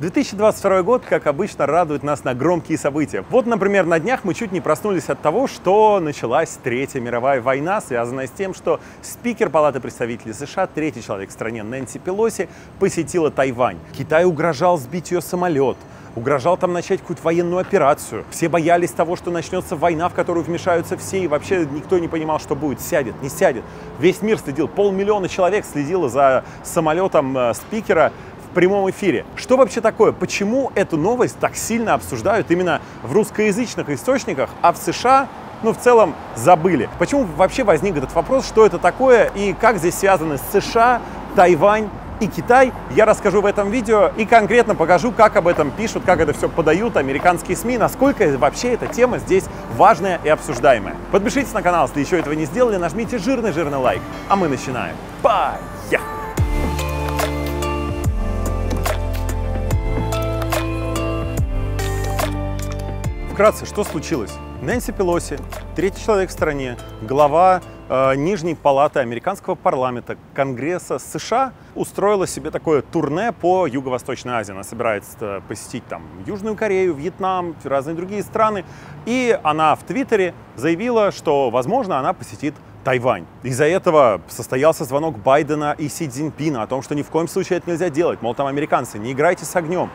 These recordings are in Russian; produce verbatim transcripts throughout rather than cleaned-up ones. две тысячи двадцать второй год, как обычно, радует нас на громкие события. Вот, например, на днях мы чуть не проснулись от того, что началась Третья мировая война, связанная с тем, что спикер Палаты представителей США, третий человек в стране Нэнси Пелоси, посетила Тайвань. Китай угрожал сбить ее самолет. Угрожал там начать какую-то военную операцию. Все боялись того, что начнется война, в которую вмешаются все, и вообще никто не понимал, что будет. Сядет, не сядет. Весь мир следил. Полмиллиона человек следило за самолетом спикера в прямом эфире. Что вообще такое? Почему эту новость так сильно обсуждают именно в русскоязычных источниках, а в США, ну, в целом, забыли? Почему вообще возник этот вопрос, что это такое, и как здесь связаны США, Тайвань и Китай, я расскажу в этом видео и конкретно покажу, как об этом пишут, как это все подают американские СМИ, насколько вообще эта тема здесь важная и обсуждаемая. Подпишитесь на канал, если еще этого не сделали, нажмите жирный-жирный лайк, а мы начинаем. Поехали! Вкратце, что случилось? Нэнси Пелоси, третий человек в стране, глава э, Нижней палаты американского парламента, Конгресса США, устроила себе такое турне по Юго-Восточной Азии. Она собирается посетить там Южную Корею, Вьетнам, разные другие страны. И она в Твиттере заявила, что, возможно, она посетит Тайвань. Из-за этого состоялся звонок Байдена и Си Цзиньпина о том, что ни в коем случае это нельзя делать. Мол, там американцы, не играйте с огнем.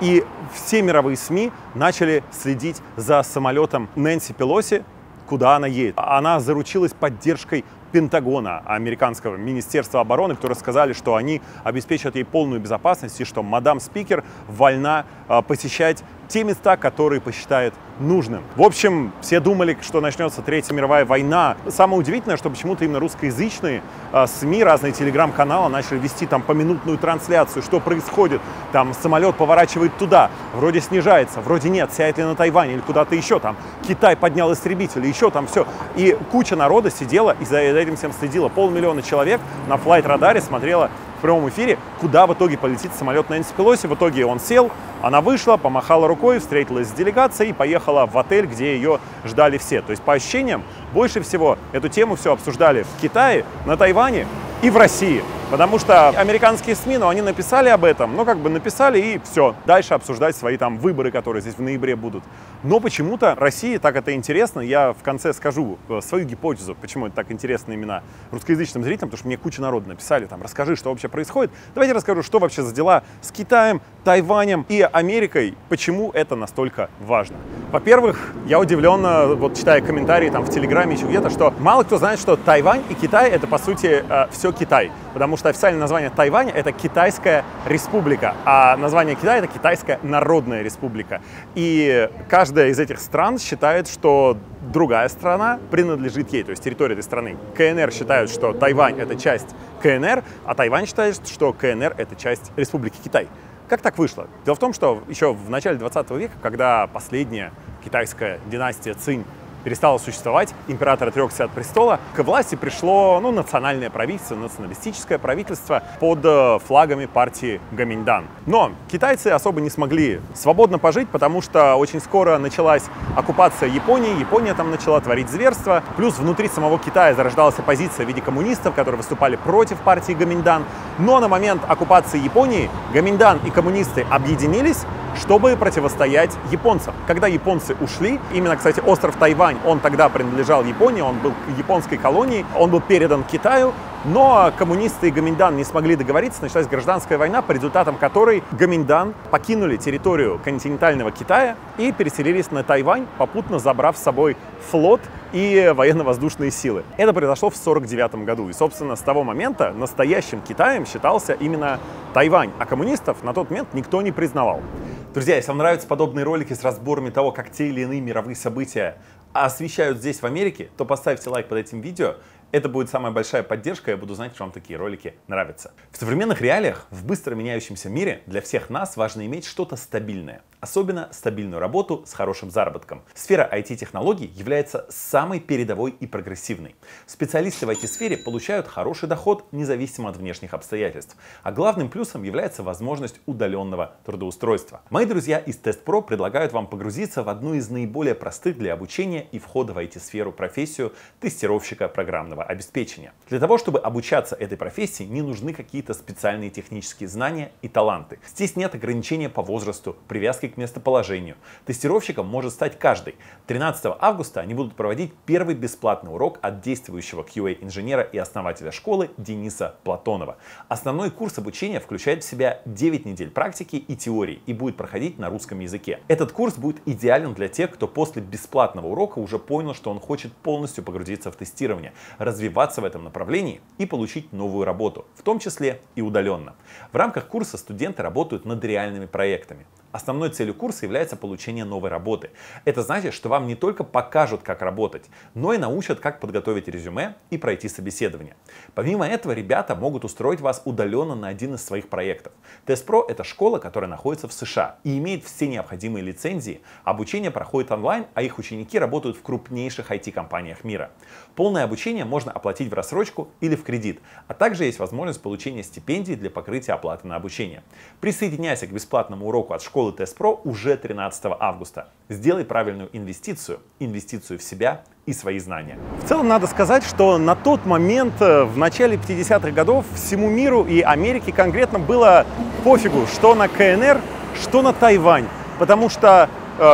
И все мировые СМИ начали следить за самолетом Нэнси Пелоси, куда она едет. Она заручилась поддержкой Пентагона, американского министерства обороны, которые сказали, что они обеспечат ей полную безопасность и что мадам спикер вольна посещать те места, которые посчитает нужным. В общем, все думали, что начнется Третья мировая война. Самое удивительное, что почему-то именно русскоязычные СМИ, разные телеграм-каналы начали вести там поминутную трансляцию, что происходит. Там самолет поворачивает туда, вроде снижается, вроде нет, сядет ли на Тайвань или куда-то еще. Там Китай поднял истребители, еще там все. И куча народа сидела и за этим всем следила. Полмиллиона человек на флайт-радаре смотрела в прямом эфире, куда в итоге полетит самолет Нэнси Пелоси. В итоге он сел, она вышла, помахала рукой, встретилась с делегацией и поехала в отель, где ее ждали все. То есть, по ощущениям, больше всего эту тему все обсуждали в Китае, на Тайване и в России. Потому что американские СМИ, ну, они написали об этом, ну, как бы написали и все. Дальше обсуждать свои там выборы, которые здесь в ноябре будут. Но почему-то России так это интересно. Я в конце скажу свою гипотезу, почему это так интересно именно русскоязычным зрителям, потому что мне куча народу написали, там, расскажи, что вообще происходит. Давайте расскажу, что вообще за дела с Китаем, Тайванем и Америкой, почему это настолько важно. Во-первых, я удивлен, вот читая комментарии там в Телеграме, еще где-то, что мало кто знает, что Тайвань и Китай — это, по сути, все Китай, потому что что официальное название Тайваня — это Китайская республика, а название Китая — это Китайская народная республика. И каждая из этих стран считает, что другая страна принадлежит ей, то есть территория этой страны. КНР считают, что Тайвань — это часть КНР, а Тайвань считает, что КНР — это часть Республики Китай. Как так вышло? Дело в том, что еще в начале двадцатого века, когда последняя китайская династия Цинь перестало существовать, император отрекся от престола, к власти пришло, ну, национальное правительство, националистическое правительство под флагами партии Гоминьдан. Но китайцы особо не смогли свободно пожить, потому что очень скоро началась оккупация Японии, Япония там начала творить зверства, плюс внутри самого Китая зарождалась оппозиция в виде коммунистов, которые выступали против партии Гоминьдан. Но на момент оккупации Японии Гоминьдан и коммунисты объединились, чтобы противостоять японцам. Когда японцы ушли, именно, кстати, остров Тайвань, он тогда принадлежал Японии, он был японской колонией, он был передан Китаю, но коммунисты и Гоминьдан не смогли договориться, началась гражданская война, по результатам которой Гоминьдан покинули территорию континентального Китая и переселились на Тайвань, попутно забрав с собой флот и военно-воздушные силы. Это произошло в сорок девятом году, и, собственно, с того момента настоящим Китаем считался именно Тайвань, а коммунистов на тот момент никто не признавал. Друзья, если вам нравятся подобные ролики с разборами того, как те или иные мировые события освещают здесь, в Америке, то поставьте лайк под этим видео. Это будет самая большая поддержка, я буду знать, что вам такие ролики нравятся. В современных реалиях, в быстро меняющемся мире, для всех нас важно иметь что-то стабильное. особенно стабильную работу с хорошим заработком. Сфера ай ти-технологий является самой передовой и прогрессивной. Специалисты в ай ти-сфере получают хороший доход независимо от внешних обстоятельств, а главным плюсом является возможность удаленного трудоустройства. Мои друзья из TestPro предлагают вам погрузиться в одну из наиболее простых для обучения и входа в ай ти-сферу профессию тестировщика программного обеспечения. Для того, чтобы обучаться этой профессии, не нужны какие-то специальные технические знания и таланты. Здесь нет ограничения по возрасту, привязки к местоположению. Тестировщиком может стать каждый. тринадцатого августа они будут проводить первый бесплатный урок от действующего кью эй-инженера и основателя школы Дениса Платонова. Основной курс обучения включает в себя девять недель практики и теории и будет проходить на русском языке. Этот курс будет идеален для тех, кто после бесплатного урока уже понял, что он хочет полностью погрузиться в тестирование, развиваться в этом направлении и получить новую работу, в том числе и удаленно. В рамках курса студенты работают над реальными проектами. Основной целью курса является получение новой работы. Это значит, что вам не только покажут, как работать, но и научат, как подготовить резюме и пройти собеседование. Помимо этого, ребята могут устроить вас удаленно на один из своих проектов. TestPro — это школа, которая находится в США и имеет все необходимые лицензии. Обучение проходит онлайн, а их ученики работают в крупнейших ай ти-компаниях мира. Полное обучение можно оплатить в рассрочку или в кредит, а также есть возможность получения стипендий для покрытия оплаты на обучение. Присоединяйся к бесплатному уроку от школы TestPro уже тринадцатого августа. Сделай правильную инвестицию, инвестицию в себя и свои знания. В целом надо сказать, что на тот момент, в начале пятидесятых годов, всему миру и Америке конкретно было пофигу, что на КНР, что на Тайвань, потому что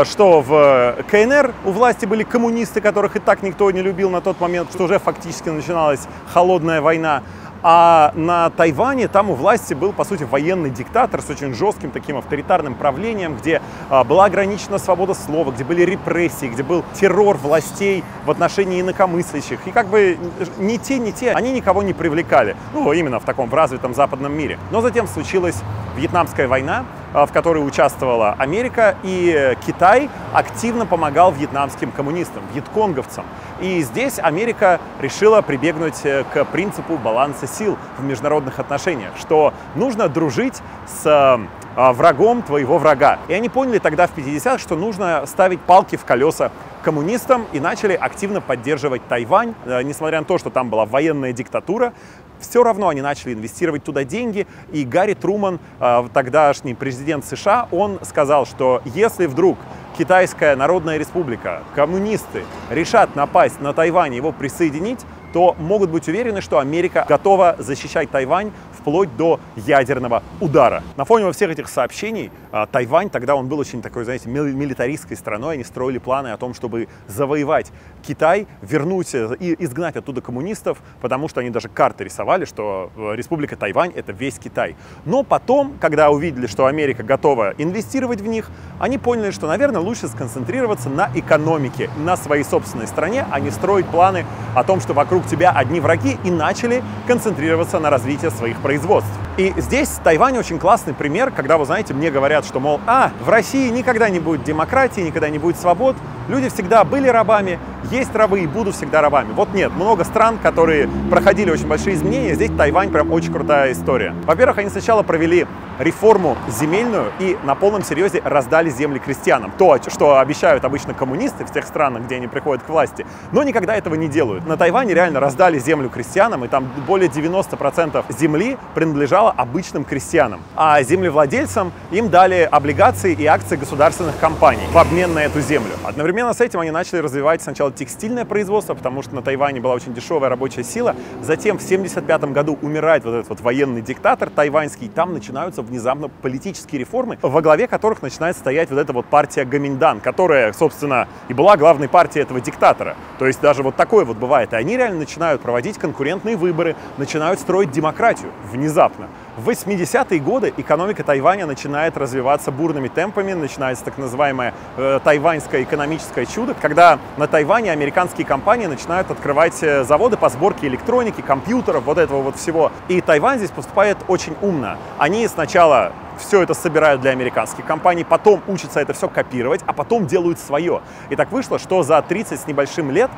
что в КНР у власти были коммунисты, которых и так никто не любил на тот момент, что уже фактически начиналась холодная война. А на Тайване там у власти был, по сути, военный диктатор с очень жестким таким авторитарным правлением, где а, была ограничена свобода слова, где были репрессии, где был террор властей в отношении инакомыслящих. И как бы ни те, ни те, они никого не привлекали. Ну, именно в таком в развитом западном мире. Но затем случилась Вьетнамская война, в которой участвовала Америка, и Китай активно помогал вьетнамским коммунистам, вьетконговцам. И здесь Америка решила прибегнуть к принципу баланса сил в международных отношениях, что нужно дружить с врагом твоего врага. И они поняли тогда в пятидесятых, что нужно ставить палки в колеса коммунистам, и начали активно поддерживать Тайвань, несмотря на то, что там была военная диктатура. Все равно они начали инвестировать туда деньги, и Гарри Труман, тогдашний президент США, он сказал, что если вдруг Китайская Народная Республика, коммунисты решат напасть на Тайвань и его присоединить, то могут быть уверены, что Америка готова защищать Тайвань вплоть до ядерного удара. На фоне всех этих сообщений Тайвань, тогда он был очень такой, знаете, милитаристской страной, они строили планы о том, чтобы завоевать Китай, вернуть и изгнать оттуда коммунистов, потому что они даже карты рисовали, что Республика Тайвань — это весь Китай. Но потом, когда увидели, что Америка готова инвестировать в них, они поняли, что, наверное, лучше сконцентрироваться на экономике, на своей собственной стране, а не строить планы о том, что вокруг тебя одни враги, и начали концентрироваться на развитии своих производств. И здесь Тайвань очень классный пример, когда, вы знаете, мне говорят, что, мол, а, в России никогда не будет демократии, никогда не будет свобод, люди всегда были рабами, есть рабы и будут всегда рабами. Вот нет, много стран, которые проходили очень большие изменения, здесь Тайвань прям очень крутая история. Во-первых, они сначала провели реформу земельную и на полном серьезе раздали земли крестьянам. То, что обещают обычно коммунисты в тех странах, где они приходят к власти, но никогда этого не делают. На Тайване реально раздали землю крестьянам, и там более девяноста процентов земли принадлежало обычным крестьянам. А землевладельцам им дали облигации и акции государственных компаний в обмен на эту землю. Одновременно с этим они начали развивать сначала текстильное производство, потому что на Тайване была очень дешевая рабочая сила. Затем в семьдесят пятом году умирает вот этот вот военный диктатор тайваньский, и там начинаются внезапно политические реформы, во главе которых начинает стоять вот эта вот партия Гоминьдан, которая, собственно, и была главной партией этого диктатора. То есть даже вот такое вот бывает. И они реально начинают проводить конкурентные выборы, начинают строить демократию внезапно. В восьмидесятые годы экономика Тайваня начинает развиваться бурными темпами, начинается так называемое э, тайваньское экономическое чудо, когда на Тайване американские компании начинают открывать заводы по сборке электроники, компьютеров, вот этого вот всего. И Тайвань здесь поступает очень умно. Они сначала все это собирают для американских компаний, потом учатся это все копировать, а потом делают свое. И так вышло, что за тридцать с небольшим лет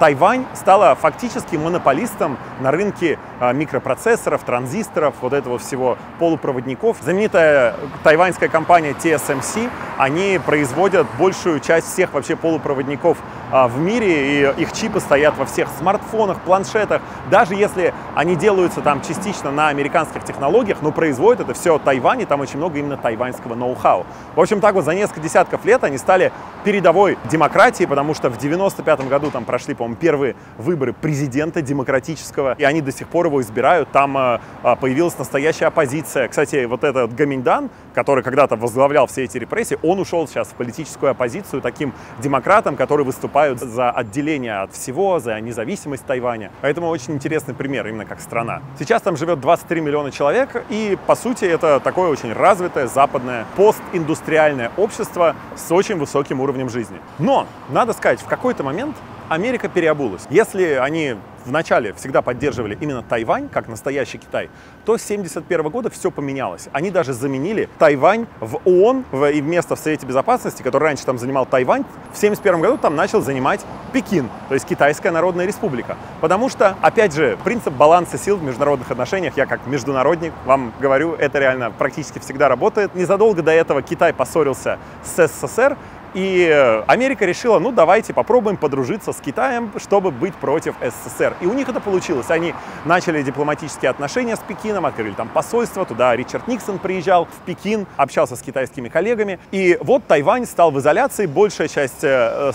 Тайвань стала фактически монополистом на рынке микропроцессоров, транзисторов, вот этого всего, полупроводников. Знаменитая тайваньская компания ти эс эм си, они производят большую часть всех вообще полупроводников в мире, и их чипы стоят во всех смартфонах, планшетах. Даже если они делаются там частично на американских технологиях, но производят это все Тайвань, и там очень много именно тайваньского ноу-хау. В общем, так вот за несколько десятков лет они стали передовой демократией, потому что в девяносто пятом году там прошли, по-моему, первые выборы президента демократического, и они до сих пор его избирают. Там появилась настоящая оппозиция. Кстати, вот этот Гоминьдан, который когда-то возглавлял все эти репрессии, он ушел сейчас в политическую оппозицию таким демократам, которые выступают за отделение от всего, за независимость Тайваня. Поэтому очень интересный пример именно как страна. Сейчас там живет двадцать три миллиона человек, и по сути это такое очень развитое западное постиндустриальное общество с очень высоким уровнем жизни. Но, надо сказать, в какой-то момент Америка переобулась. Если они вначале всегда поддерживали именно Тайвань, как настоящий Китай, то с тысяча девятьсот семьдесят первого года все поменялось. Они даже заменили Тайвань в ООН, в, и вместо в Совете Безопасности, который раньше там занимал Тайвань, в тысяча девятьсот семьдесят первом году там начал занимать Пекин, то есть Китайская Народная Республика. Потому что, опять же, принцип баланса сил в международных отношениях, я как международник вам говорю, это реально практически всегда работает. Незадолго до этого Китай поссорился с СССР, и Америка решила, ну давайте попробуем подружиться с Китаем, чтобы быть против СССР. И у них это получилось. Они начали дипломатические отношения с Пекином, открыли там посольство, туда Ричард Никсон приезжал в Пекин, общался с китайскими коллегами. И вот Тайвань стал в изоляции, большая часть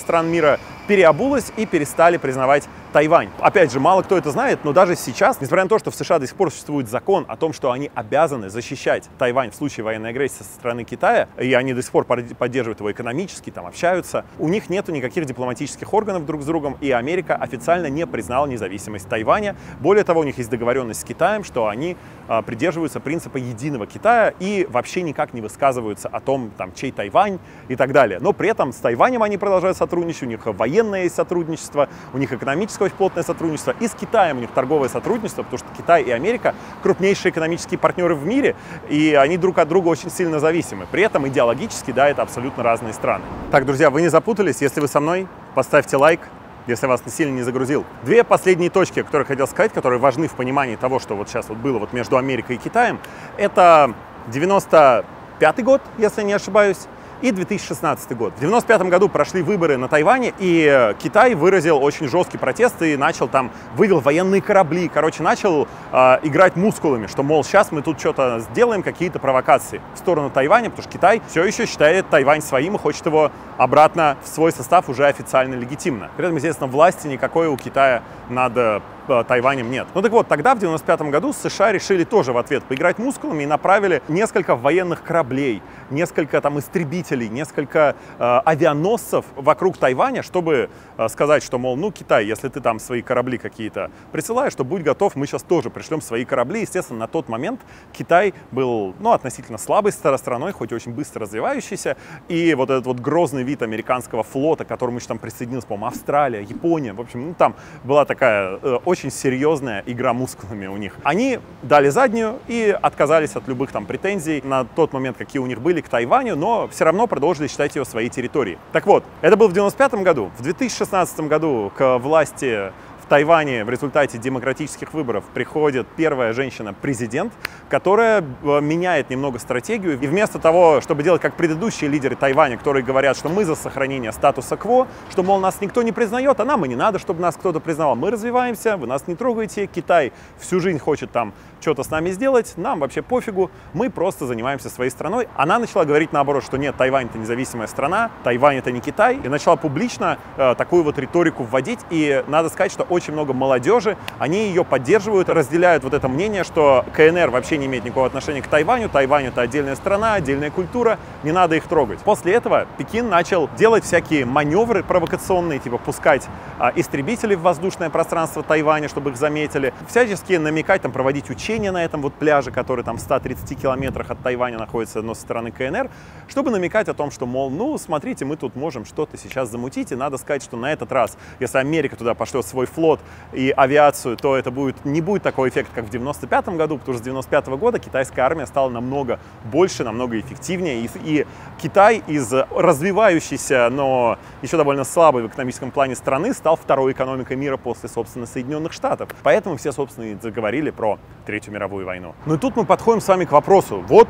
стран мира переобулась и перестали признавать Тайвань. Опять же, мало кто это знает, но даже сейчас, несмотря на то, что в США до сих пор существует закон о том, что они обязаны защищать Тайвань в случае военной агрессии со стороны Китая, и они до сих пор поддерживают его экономически, там общаются, у них нету никаких дипломатических органов друг с другом, и Америка официально не признала независимость Тайваня. Более того, у них есть договоренность с Китаем, что они а, придерживаются принципа единого Китая и вообще никак не высказываются о том, там, чей Тайвань и так далее. Но при этом с Тайванем они продолжают сотрудничать, у них военные военное сотрудничество, у них экономическое очень плотное сотрудничество, и с Китаем у них торговое сотрудничество, потому что Китай и Америка крупнейшие экономические партнеры в мире, и они друг от друга очень сильно зависимы. При этом идеологически, да, это абсолютно разные страны. Так, друзья, вы не запутались? Если вы со мной, поставьте лайк, если вас сильно не загрузил. Две последние точки, которые хотел сказать, которые важны в понимании того, что вот сейчас вот было вот между Америкой и Китаем, это девяносто пятый год, если не ошибаюсь, и две тысячи шестнадцатый год. В девяносто пятом году прошли выборы на Тайване, и Китай выразил очень жесткий протест и начал там, вывел военные корабли, короче, начал э, играть мускулами, что, мол, сейчас мы тут что-то сделаем, какие-то провокации в сторону Тайваня, потому что Китай все еще считает Тайвань своим и хочет его обратно в свой состав уже официально легитимно. При этом, естественно, власти никакой у Китая надо... Тайванем нет. Ну так вот, тогда в девяносто пятом году США решили тоже в ответ поиграть мускулами и направили несколько военных кораблей, несколько там истребителей, несколько э, авианосцев вокруг Тайваня, чтобы э, сказать, что, мол, ну, Китай, если ты там свои корабли какие-то присылаешь, то будь готов, мы сейчас тоже пришлем свои корабли. Естественно, на тот момент Китай был, ну, относительно слабой страной, хоть и очень быстро развивающейся, и вот этот вот грозный вид американского флота, к которому еще там присоединилась, по-моему, Австралия, Япония, в общем, ну, там была такая э, очень Очень серьезная игра мускулами у них. Они дали заднюю и отказались от любых там претензий на тот момент, какие у них были к Тайваню, но все равно продолжили считать ее своей территорией. Так вот, это был в девяносто пятом году. В две тысячи шестнадцатом году к власти в Тайване в результате демократических выборов приходит первая женщина-президент, которая меняет немного стратегию. И вместо того, чтобы делать как предыдущие лидеры Тайваня, которые говорят, что мы за сохранение статуса-кво, что, мол, нас никто не признает, а нам и не надо, чтобы нас кто-то признавал. Мы развиваемся, вы нас не трогаете, Китай всю жизнь хочет там что-то с нами сделать, нам вообще пофигу, мы просто занимаемся своей страной. Она начала говорить наоборот, что нет, Тайвань — это независимая страна, Тайвань — это не Китай, и начала публично э, такую вот риторику вводить, и надо сказать, что очень много молодежи, они ее поддерживают, разделяют вот это мнение, что КНР вообще не имеет никакого отношения к Тайваню, Тайвань — это отдельная страна, отдельная культура, не надо их трогать. После этого Пекин начал делать всякие маневры провокационные, типа пускать а, истребители в воздушное пространство Тайваня, чтобы их заметили, всячески намекать, там, проводить учения на этом вот пляже, который там в ста тридцати километрах от Тайваня находится, но со стороны КНР, чтобы намекать о том, что, мол, ну, смотрите, мы тут можем что-то сейчас замутить, и надо сказать, что на этот раз, если Америка туда пошлет свой флот, и авиацию, то это будет, не будет такой эффект, как в девяносто пятом году, потому что с девяносто пятого года китайская армия стала намного больше, намного эффективнее, и, и Китай из развивающейся, но еще довольно слабой в экономическом плане страны стал второй экономикой мира после, собственно, Соединенных Штатов. Поэтому все, собственно, и заговорили про Третью мировую войну. Ну и тут мы подходим с вами к вопросу. Вот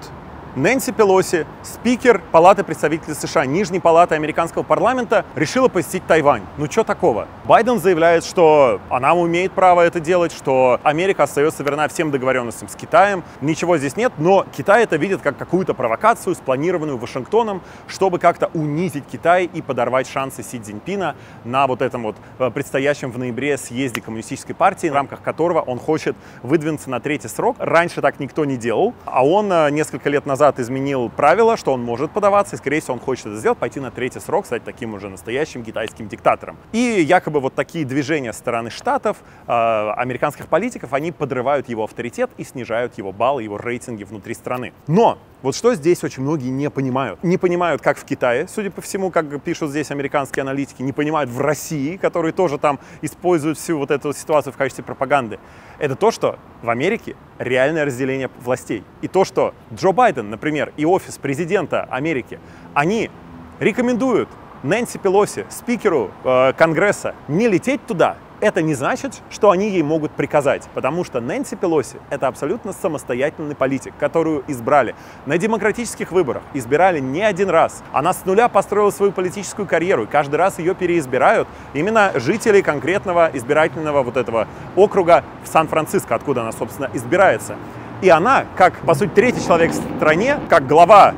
Нэнси Пелоси, спикер Палаты представителей США, Нижней Палаты американского парламента, решила посетить Тайвань. Ну что такого? Байден заявляет, что она имеет право это делать, что Америка остается верна всем договоренностям с Китаем. Ничего здесь нет, но Китай это видит как какую-то провокацию, спланированную Вашингтоном, чтобы как-то унизить Китай и подорвать шансы Си Цзиньпина на вот этом вот предстоящем в ноябре съезде Коммунистической партии, в рамках которого он хочет выдвинуться на третий срок. Раньше так никто не делал, а он несколько лет назад изменил правило, что он может подаваться, и, скорее всего, он хочет это сделать, пойти на третий срок, стать таким уже настоящим китайским диктатором. И якобы вот такие движения со стороны Штатов, американских политиков, они подрывают его авторитет и снижают его баллы, его рейтинги внутри страны. Но вот что здесь очень многие не понимают. Не понимают, как в Китае, судя по всему, как пишут здесь американские аналитики, не понимают в России, которые тоже там используют всю вот эту ситуацию в качестве пропаганды. Это то, что в Америке реальное разделение властей. И то, что Джо Байден, например, и офис президента Америки, они рекомендуют Нэнси Пелоси, спикеру э, Конгресса, не лететь туда. Это не значит, что они ей могут приказать, потому что Нэнси Пелоси – это абсолютно самостоятельный политик, которую избрали на демократических выборах, избирали не один раз. Она с нуля построила свою политическую карьеру, и каждый раз ее переизбирают именно жители конкретного избирательного вот этого округа в Сан-Франциско, откуда она, собственно, избирается. И она, как, по сути, третий человек в стране, как глава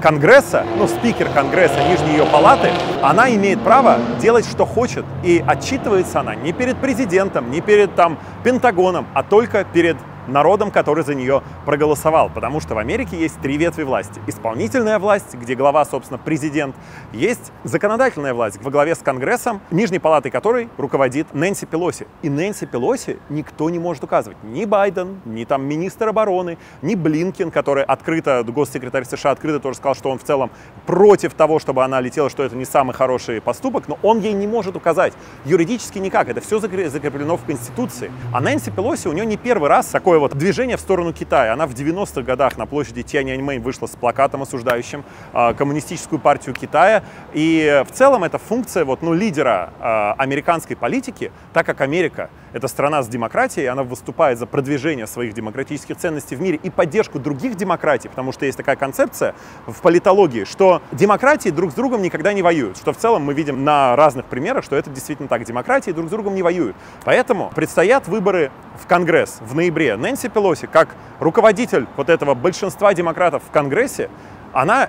Конгресса, ну, спикер Конгресса, нижней ее палаты, она имеет право делать, что хочет. И отчитывается она не перед президентом, не перед там Пентагоном, а только перед народом, который за нее проголосовал. Потому что в Америке есть три ветви власти. Исполнительная власть, где глава, собственно, президент. Есть законодательная власть во главе с Конгрессом, нижней палатой которой руководит Нэнси Пелоси. И Нэнси Пелоси никто не может указывать. Ни Байден, ни там министр обороны, ни Блинкен, который открыто, госсекретарь США открыто тоже сказал, что он в целом против того, чтобы она летела, что это не самый хороший поступок, но он ей не может указать. Юридически никак. Это все закреплено в Конституции. А Нэнси Пелоси, у нее не первый раз такое вот движение в сторону Китая. Она в девяностых годах на площади Тяньаньмэнь вышла с плакатом, осуждающим э, коммунистическую партию Китая. И в целом это функция вот, ну, лидера э, американской политики, так как Америка — это страна с демократией, она выступает за продвижение своих демократических ценностей в мире и поддержку других демократий, потому что есть такая концепция в политологии, что демократии друг с другом никогда не воюют, что в целом мы видим на разных примерах, что это действительно так, демократии друг с другом не воюют. Поэтому предстоят выборы в Конгресс в ноябре. Нэнси Пелоси, как руководитель вот этого большинства демократов в Конгрессе, она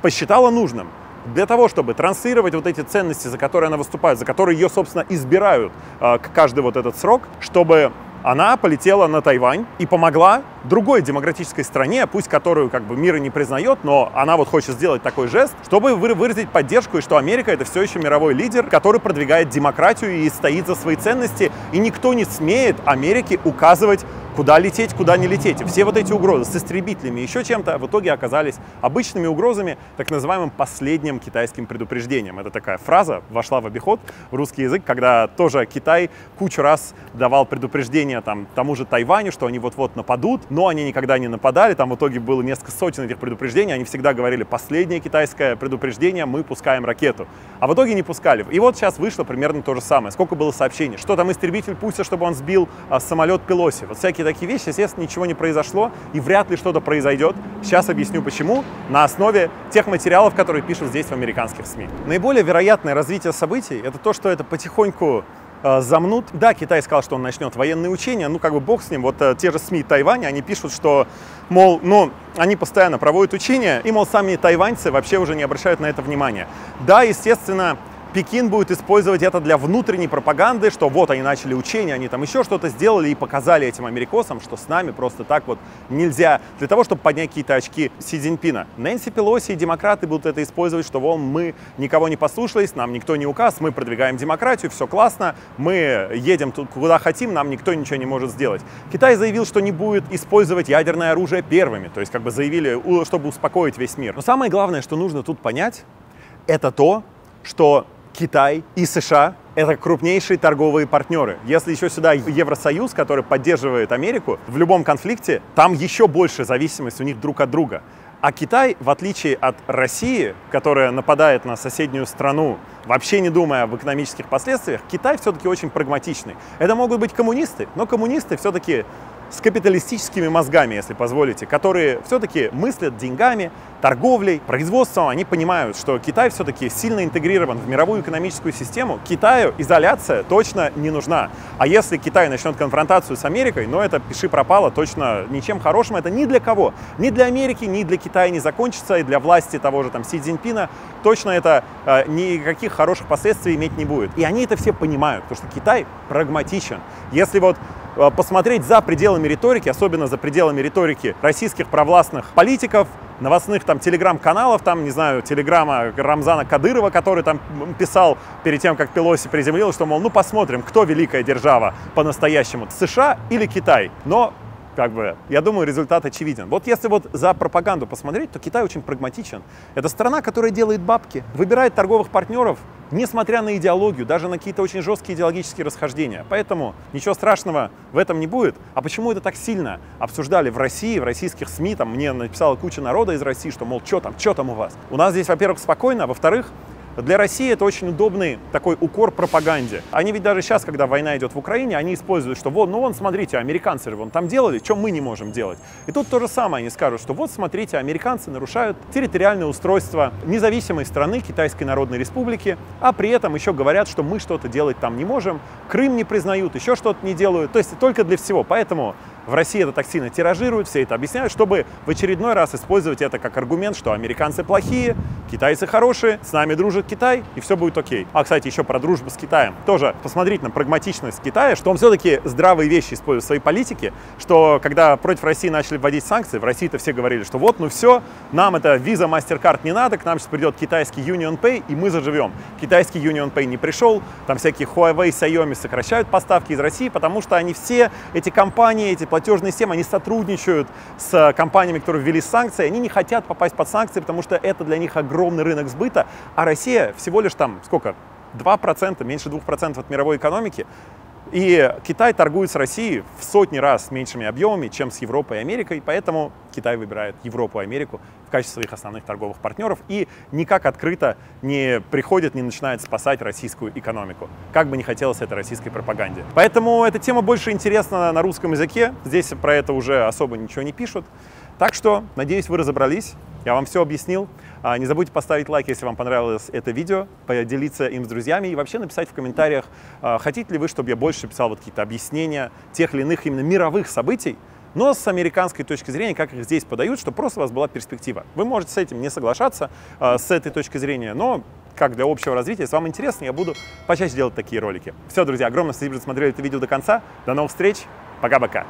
посчитала нужным для того, чтобы транслировать вот эти ценности, за которые она выступает, за которые ее, собственно, избирают э, каждый вот этот срок, чтобы она полетела на Тайвань и помогла другой демократической стране, пусть которую как бы мир не признает, но она вот хочет сделать такой жест, чтобы выразить поддержку, и что Америка — это все еще мировой лидер, который продвигает демократию и стоит за свои ценности, и никто не смеет Америке указывать, куда лететь, куда не лететь. И все вот эти угрозы с истребителями, еще чем-то, в итоге оказались обычными угрозами, так называемым последним китайским предупреждением. Это такая фраза, вошла в обиход, в русский язык, когда тоже Китай кучу раз давал предупреждение там, тому же Тайваню, что они вот-вот нападут, но они никогда не нападали. Там в итоге было несколько сотен этих предупреждений, они всегда говорили: последнее китайское предупреждение, мы пускаем ракету. А в итоге не пускали. И вот сейчас вышло примерно то же самое. Сколько было сообщений, что там истребитель пустят, чтобы он сбил а, самолет Пелоси. Вот всякие такие вещи, естественно, ничего не произошло и вряд ли что-то произойдет. Сейчас объясню почему, на основе тех материалов, которые пишут здесь в американских СМИ. Наиболее вероятное развитие событий – это то, что это потихоньку э, замнут. Да, Китай сказал, что он начнет военные учения, ну как бы бог с ним. Вот э, те же СМИ Тайваня, они пишут, что, мол, ну, они постоянно проводят учения, и, мол, сами тайваньцы вообще уже не обращают на это внимания. Да, естественно, Пекин будет использовать это для внутренней пропаганды, что вот они начали учения, они там еще что-то сделали и показали этим америкосам, что с нами просто так вот нельзя, для того, чтобы поднять какие-то очки Си Цзиньпина. Нэнси Пелоси и демократы будут это использовать, что вон мы никого не послушались, нам никто не указ, мы продвигаем демократию, все классно, мы едем тут куда хотим, нам никто ничего не может сделать. Китай заявил, что не будет использовать ядерное оружие первыми, то есть как бы заявили, чтобы успокоить весь мир. Но самое главное, что нужно тут понять, это то, что Китай и США — это крупнейшие торговые партнеры. Если еще сюда Евросоюз, который поддерживает Америку, в любом конфликте там еще больше зависимость у них друг от друга. А Китай, в отличие от России, которая нападает на соседнюю страну, вообще не думая об экономических последствиях, Китай все-таки очень прагматичный. Это могут быть коммунисты, но коммунисты все-таки с капиталистическими мозгами, если позволите, которые все-таки мыслят деньгами, торговлей, производством. Они понимают, что Китай все-таки сильно интегрирован в мировую экономическую систему. Китаю изоляция точно не нужна. А если Китай начнет конфронтацию с Америкой, ну это пиши пропало, точно ничем хорошим это ни для кого. Ни для Америки, ни для Китая не закончится, и для власти того же там Си Цзиньпина точно это э, никаких хороших последствий иметь не будет. И они это все понимают, потому что Китай прагматичен. Если вот посмотреть за пределами риторики, особенно за пределами риторики российских провластных политиков, новостных там телеграм-каналов, там, не знаю, телеграмма Рамзана Кадырова, который там писал перед тем, как Пелоси приземлилась, что, мол, ну посмотрим, кто великая держава по-настоящему, США или Китай. Но, как бы, я думаю, результат очевиден. Вот если вот за пропаганду посмотреть, то Китай очень прагматичен. Это страна, которая делает бабки, выбирает торговых партнеров, несмотря на идеологию, даже на какие-то очень жесткие идеологические расхождения. Поэтому ничего страшного в этом не будет. А почему это так сильно обсуждали в России, в российских СМИ? Там мне написала куча народа из России, что, мол, что там, что там у вас? У нас здесь, во-первых, спокойно, а во-вторых, для России это очень удобный такой укор пропаганде. Они ведь даже сейчас, когда война идет в Украине, они используют, что вот, ну вон, смотрите, американцы же вон там делали, что мы не можем делать. И тут то же самое они скажут, что вот, смотрите, американцы нарушают территориальное устройство независимой страны Китайской Народной Республики, а при этом еще говорят, что мы что-то делать там не можем, Крым не признают, еще что-то не делают, то есть только для всего. Поэтому в России это так сильно тиражируют, все это объясняют, чтобы в очередной раз использовать это как аргумент, что американцы плохие, китайцы хорошие, с нами дружит Китай, и все будет окей. А, кстати, еще про дружбу с Китаем. Тоже посмотрите на прагматичность Китая, что он все-таки здравые вещи использует в своей политике, что когда против России начали вводить санкции, в России-то все говорили, что вот, ну все, нам это виза, мастер-карт не надо, к нам сейчас придет китайский Юнион Пэй, и мы заживем. Китайский Юнион Пэй не пришел, там всякие Хуавей, Xiaomi сокращают поставки из России, потому что они все, эти компании, эти платежные системы, они сотрудничают с компаниями, которые ввели санкции, они не хотят попасть под санкции, потому что это для них огромный рынок сбыта, а Россия всего лишь там, сколько, два процента, меньше двух процентов от мировой экономики, и Китай торгует с Россией в сотни раз с меньшими объемами, чем с Европой и Америкой, поэтому Китай выбирает Европу и Америку в качестве своих основных торговых партнеров и никак открыто не приходит, не начинает спасать российскую экономику, как бы не хотелось этой российской пропаганде. Поэтому эта тема больше интересна на русском языке, здесь про это уже особо ничего не пишут. Так что, надеюсь, вы разобрались, я вам все объяснил. Не забудьте поставить лайк, если вам понравилось это видео, поделиться им с друзьями и вообще написать в комментариях, хотите ли вы, чтобы я больше писал вот какие-то объяснения тех или иных именно мировых событий, но с американской точки зрения, как их здесь подают, чтобы просто у вас была перспектива. Вы можете с этим не соглашаться, с этой точки зрения, но как для общего развития, если вам интересно, я буду почаще делать такие ролики. Все, друзья, огромное спасибо, что смотрели это видео до конца. До новых встреч, пока-пока.